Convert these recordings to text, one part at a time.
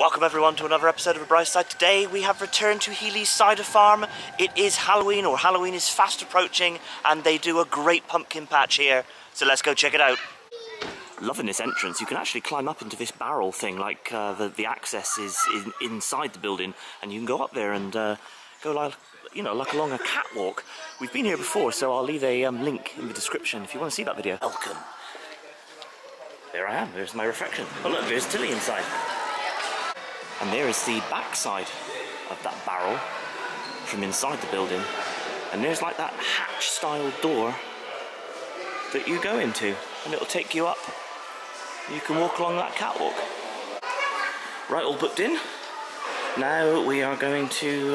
Welcome everyone to another episode of The Brice Side. Today we have returned to Healey's Cyder Farm. It is Halloween, or Halloween is fast approaching, and they do a great pumpkin patch here. So let's go check it out. Loving this entrance. You can actually climb up into this barrel thing, like the access is inside the building, and you can go up there and go like along a catwalk. We've been here before, so I'll leave a link in the description if you want to see that video. Welcome. There I am. There's my reflection. Oh look, there's Tilly inside. And there is the backside of that barrel from inside the building. And there's like that hatch-style door that you go into, and it'll take you up. You can walk along that catwalk. Right, all booked in. Now we are going to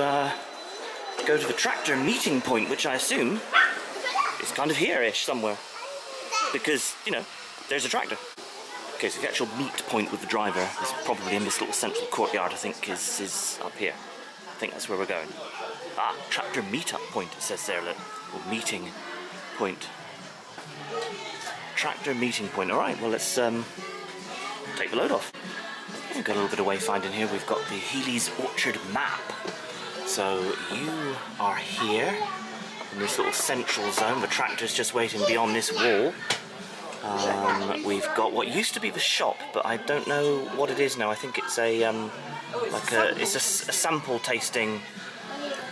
go to the tractor meeting point, which I assume is kind of here-ish somewhere. Because, you know, there's a tractor. Okay, so the actual meet point with the driver is probably in this little central courtyard, I think, is up here. I think that's where we're going. Ah, tractor meet-up point, it says there, look. Or meeting point. Tractor meeting point. Alright, well, let's take the load off. We've got a little bit of wayfinding here. We've got the Healey's Orchard map. So you are here in this little central zone. The tractor's just waiting beyond this wall. We've got what used to be the shop, but I don't know what it is now. I think it's a it's a sample tasting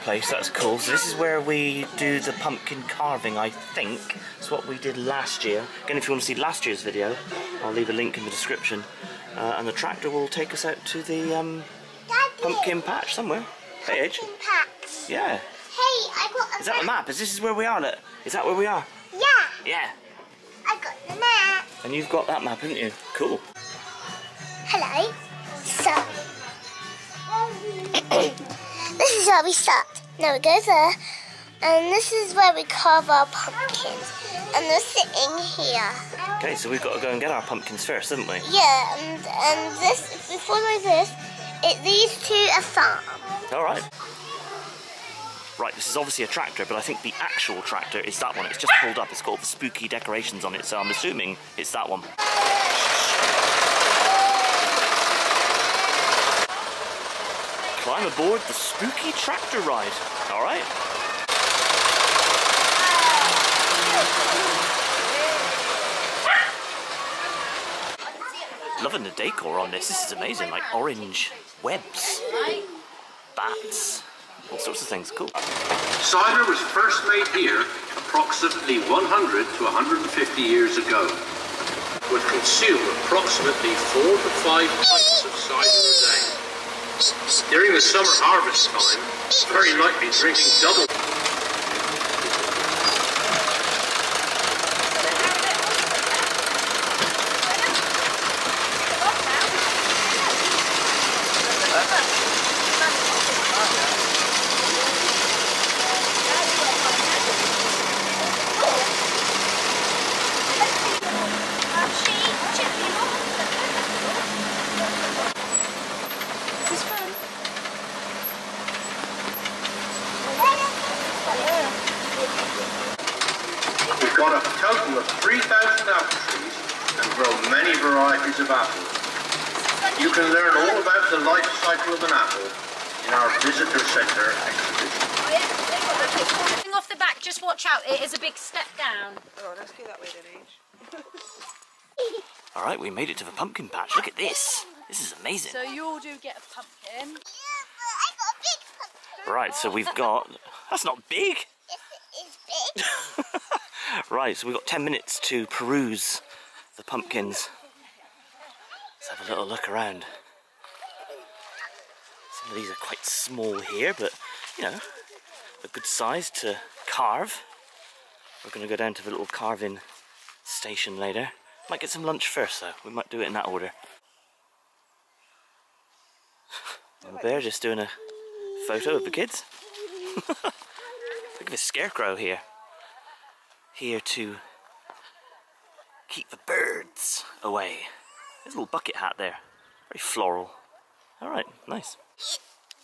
place. That's cool. So this is where we do the pumpkin carving. I think it's what we did last year. Again, if you want to see last year's video, I'll leave a link in the description. And the tractor will take us out to the pumpkin patch somewhere. Hey, Edge. Yeah. Hey, I got a Is that the map? Is this where we are? Look. Is that where we are? Yeah. Yeah. I got the map. And you've got that map, haven't you? Cool. Hello. So, this is where we start. Now we go there, and this is where we carve our pumpkins. And they're sitting here. Okay, so we've got to go and get our pumpkins first, haven't we? Yeah, and this, if we follow this, it leads to a farm. All right. Right, this is obviously a tractor, but I think the actual tractor is that one. It's just pulled up. It's got all the spooky decorations on it, so I'm assuming it's that one. Climb aboard the spooky tractor ride. All right. Loving the decor on this. This is amazing. Like orange webs, bats. All sorts of things, cool. Cider was first made here approximately 100 to 150 years ago. Would consume approximately 4 to 5 pints of cider a day. During the summer harvest time, very likely drinking double. Got a total of 3,000 apple trees and grow many varieties of apples. You can learn all about the life cycle of an apple in our visitor centre exhibition. Coming off the back, just watch out, it is a big step down. Oh, let's go that way then, Age. Alright, we made it to the pumpkin patch. Look at this. This is amazing. So you all do get a pumpkin. Yeah, but I got a big pumpkin. Right, so we've got... That's not big. Yes, it is big. Right, so we've got 10 minutes to peruse the pumpkins. Let's have a little look around. Some of these are quite small here, but, you know, a good size to carve. We're going to go down to the little carving station later. Might get some lunch first, though. We might do it in that order. And they're just doing a photo of the kids. Look at this scarecrow here. Here to keep the birds away. There's a little bucket hat there. Very floral. Alright, nice.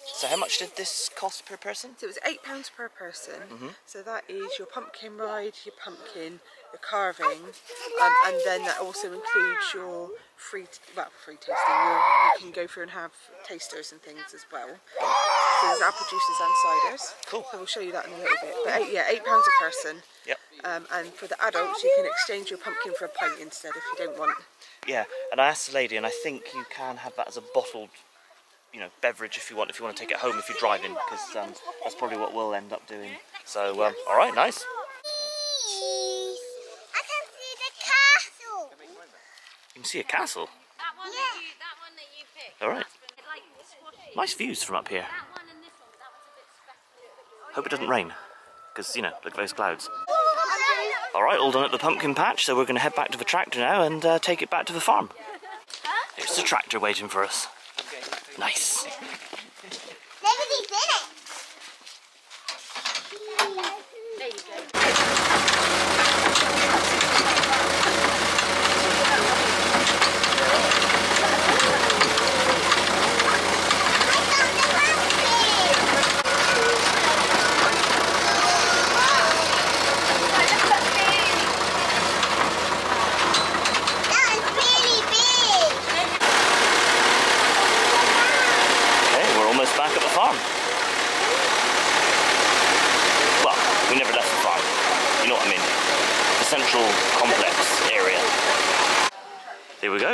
So how much did this cost per person? So it was £8 per person. Mm-hmm. So that is your pumpkin ride, your pumpkin, your carving, and then that also includes your free tasting. You can go through and have tasters and things as well. So there's apple juices and ciders. Cool. So we'll show you that in a little bit. But £8 a person. Yep. And for the adults, you can exchange your pumpkin for a pint instead if you don't want. Yeah, and I asked the lady, and I think you can have that as a bottled, you know, beverage if you want to take it home if you're driving, because that's probably what we'll end up doing. So, all right, nice. I can see the castle. You can see a castle? That one that you picked. All right. Nice views from up here. Hope it doesn't rain, because, you know, look at those clouds. All right, all done at the pumpkin patch, so we're going to head back to the tractor now and take it back to the farm. There's the tractor waiting for us. Nice.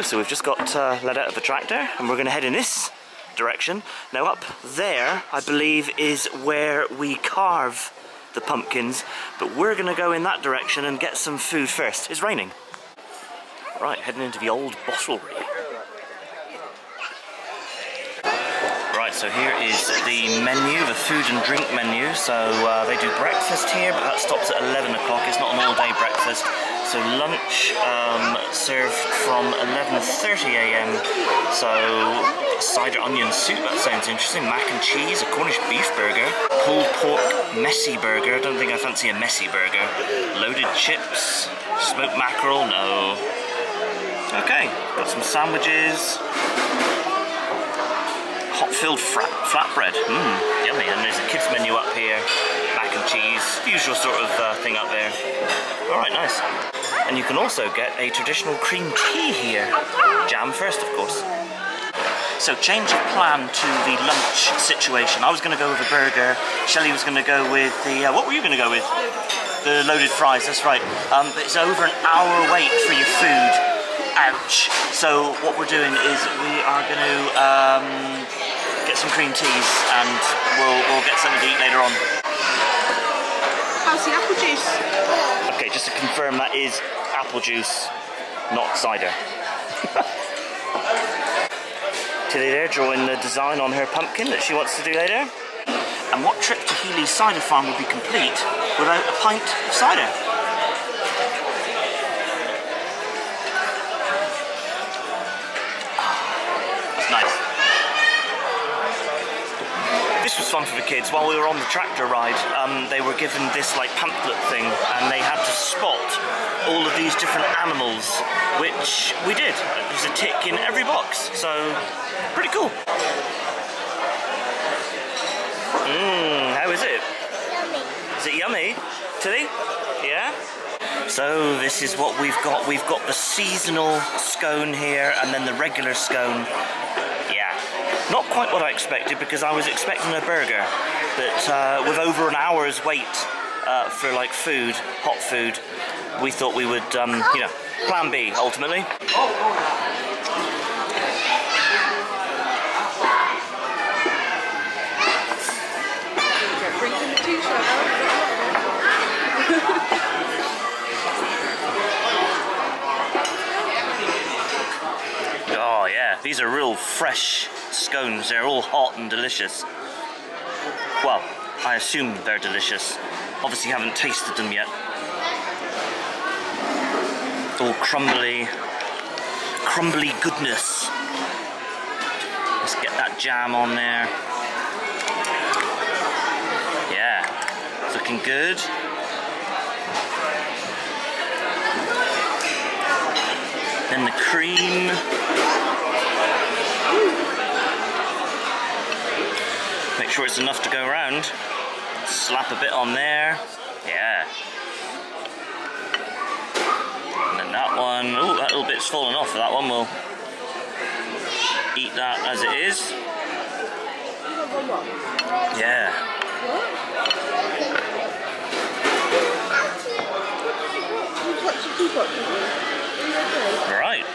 So we've just got let out of the tractor and we're going to head in this direction. Now up there, I believe, is where we carve the pumpkins, but we're going to go in that direction and get some food first. It's raining. Right, heading into the old bottlery. Right, so here is the menu, the food and drink menu. So they do breakfast here, but that stops at 11 o'clock. It's not an all-day breakfast. So lunch served from 11:30 a.m. So cider onion soup, that sounds interesting. Mac and cheese, a Cornish beef burger, pulled pork messy burger. I don't think I fancy a messy burger. Loaded chips, smoked mackerel, no. Okay, got some sandwiches. Hot-filled flatbread, yummy. And there's a kids menu up here. Mac and cheese, usual sort of thing up there. All right, nice. And you can also get a traditional cream tea here. Jam first, of course. So change of plan to the lunch situation. I was going to go with a burger. Shelley was going to go with the... what were you going to go with? The loaded fries, that's right. But it's over an hour wait for your food. Ouch. So what we're doing is we are going to get some cream teas and we'll get something to eat later on. How's the apple juice? Okay, just to confirm, that is apple juice, not cider. Tilly there drawing the design on her pumpkin that she wants to do later. And what trip to Healey's Cyder Farm would be complete without a pint of cider? That's nice. This was fun for the kids. While we were on the tractor ride, they were given this like pamphlet thing and they had to spot all of these different animals, which we did. There's a tick in every box, so pretty cool. Mmm, how is it? Yummy. Is it yummy, Tilly? Yeah? So this is what we've got. We've got the seasonal scone here and then the regular scone. Not quite what I expected, because I was expecting a burger, but with over an hour's wait for like food, hot food, we thought we would, you know, plan B ultimately. Oh yeah, these are real fresh scones. They're all hot and delicious. Well, I assume they're delicious. Obviously haven't tasted them yet. All crumbly, crumbly goodness. Let's get that jam on there. Yeah, it's looking good. Then the cream. sure it's enough to go around. Slap a bit on there. Yeah. And then that one, oh, that little bit's fallen off. That one will eat that as it is. Yeah. Right.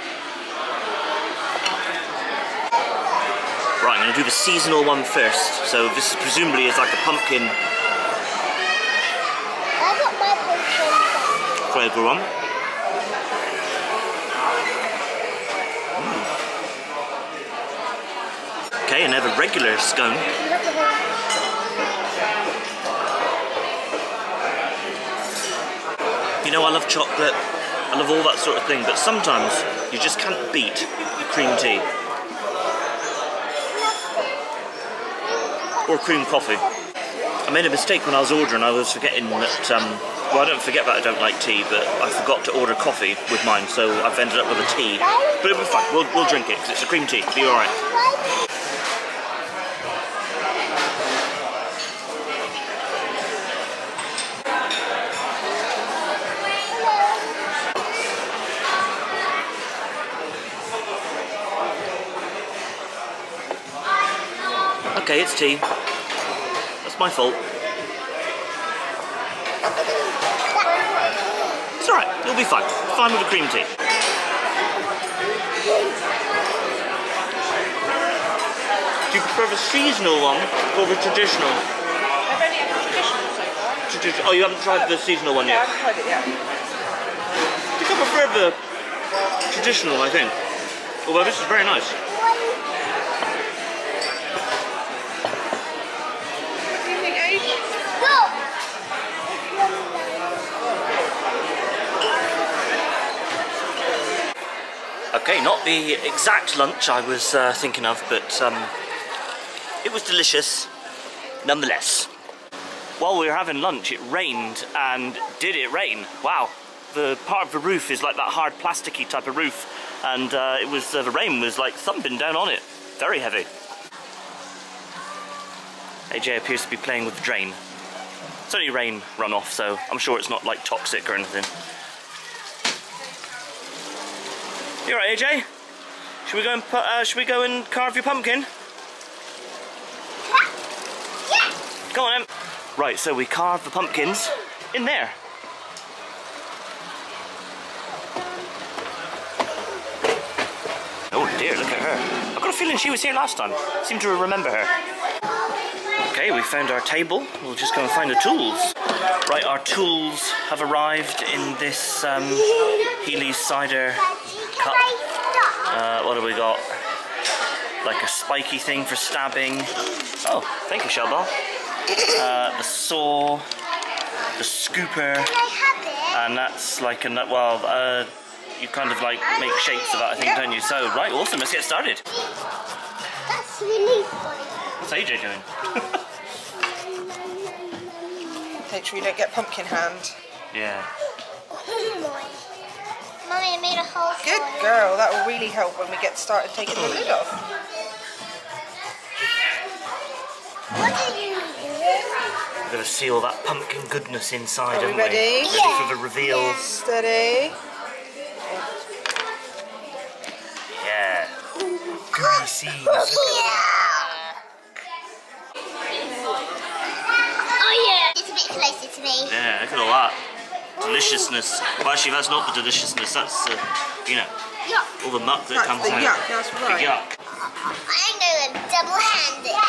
Right, I'm going to do the seasonal one first. So this presumably is like a pumpkin. I got my pumpkin. Flavour one. Mm. Okay, another regular scone. You know, I love chocolate. I love all that sort of thing, but sometimes you just can't beat the cream tea. Or cream coffee. I made a mistake when I was ordering. I was forgetting that, well, I don't forget that I don't like tea, but I forgot to order coffee with mine, so I've ended up with a tea. But it'll be fine, we'll drink it, because it's a cream tea, it'll be alright. Okay, it's tea. That's my fault. It's alright, you'll be fine. Fine with the cream tea. Do you prefer the seasonal one or the traditional? I've only had the traditional so far. Oh, you haven't tried the seasonal one yet? No, I haven't tried it yet. I think I prefer the traditional, I think. Although this is very nice. Okay, not the exact lunch I was thinking of, but it was delicious nonetheless. While we were having lunch, it rained, and did it rain? Wow. The part of the roof is like that hard plasticky type of roof, and it was the rain was like thumping down on it. Very heavy. AJ appears to be playing with the drain. It's only rain runoff, so I'm sure it's not like toxic or anything. You alright, AJ? Should we go and carve your pumpkin? Yeah. Come on, Em. Right, so we carve the pumpkins in there. Oh dear, look at her. I've got a feeling she was here last time. I seem to remember her. Okay, we found our table. We'll just go and find the tools. Right, our tools have arrived in this Healey's Cyder Cup. What have we got? Like a spiky thing for stabbing. Oh, thank you, Shellbell. The saw, the scooper, and that's like a, well, you kind of like make shapes of that, I think, don't you? So, right, awesome, let's get started. That's really funny. What's AJ doing? Make sure you don't get pumpkin hand. Yeah. Mummy, I made a hole. Good girl, that will really help when we get started taking the lid off. What are you doing? We're going to see all that pumpkin goodness inside, aren't we? Ready? Yeah. Ready for the reveal. Yeah. Steady. Yeah. Greasy. Oh yeah. It's a bit closer to me. Yeah, look at all that. Deliciousness. Well, actually, that's not the deliciousness. That's you know, yuck. All the muck that comes out. Yuck, that's right. The yuck. I'm going double-handed. Oh,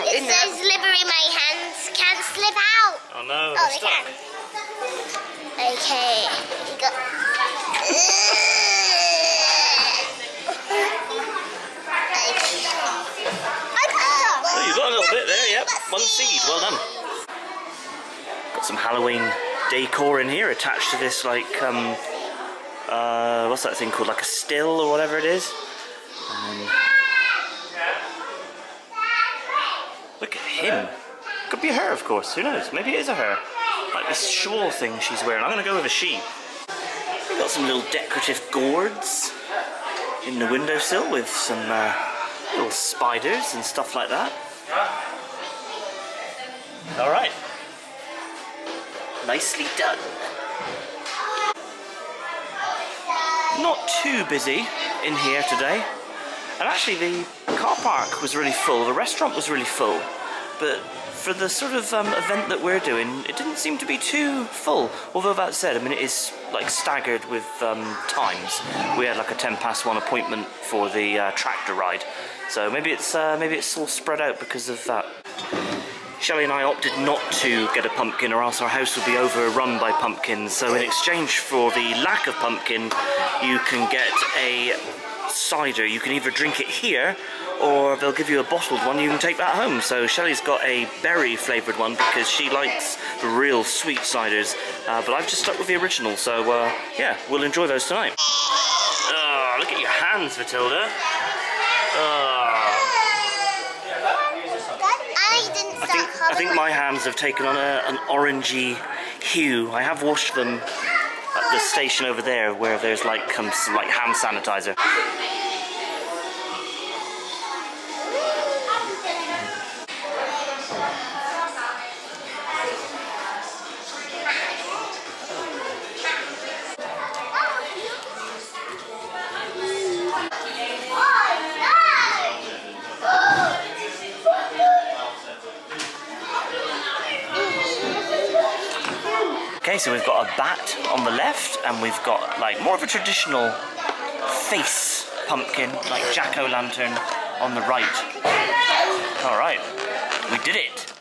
it's so slippery. My hands can't slip out. Oh no. Oh, they can. Okay. You got. Oh, you got a little bit there. Yep. One seed. Well done. Got some Halloween decor in here attached to this, like what's that thing called, like a still or whatever it is. Look at him. Could be a her, of course, who knows, maybe it is a her, like this shawl thing she's wearing. I'm gonna go with a she. We've got some little decorative gourds in the windowsill with some little spiders and stuff like that. All right. Nicely done. Not too busy in here today. And actually the car park was really full, the restaurant was really full. But for the sort of event that we're doing, it didn't seem to be too full. Although that said, I mean, it is like staggered with times. We had like a 1:10 appointment for the tractor ride. So maybe it's all spread out because of that. Shelley and I opted not to get a pumpkin or else our house would be overrun by pumpkins. So in exchange for the lack of pumpkin, you can get a cider. You can either drink it here or they'll give you a bottled one. You can take that home. So Shelley's got a berry flavoured one because she likes the real sweet ciders, but I've just stuck with the original. So yeah, we'll enjoy those tonight. Oh, look at your hands, Matilda. I think my hands have taken on an orangey hue. I have washed them at the station over there where there's like some like hand sanitizer. So we've got a bat on the left and we've got like more of a traditional face pumpkin, like jack-o'-lantern on the right. All right, we did it.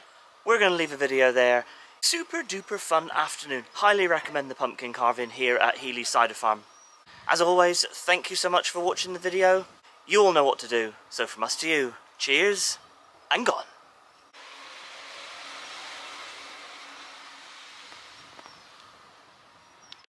We're gonna leave a video there. Super duper fun afternoon. Highly recommend the pumpkin carving here at Healey's Cyder Farm. As always, thank you so much for watching the video. You all know what to do. So from us to you, cheers and God.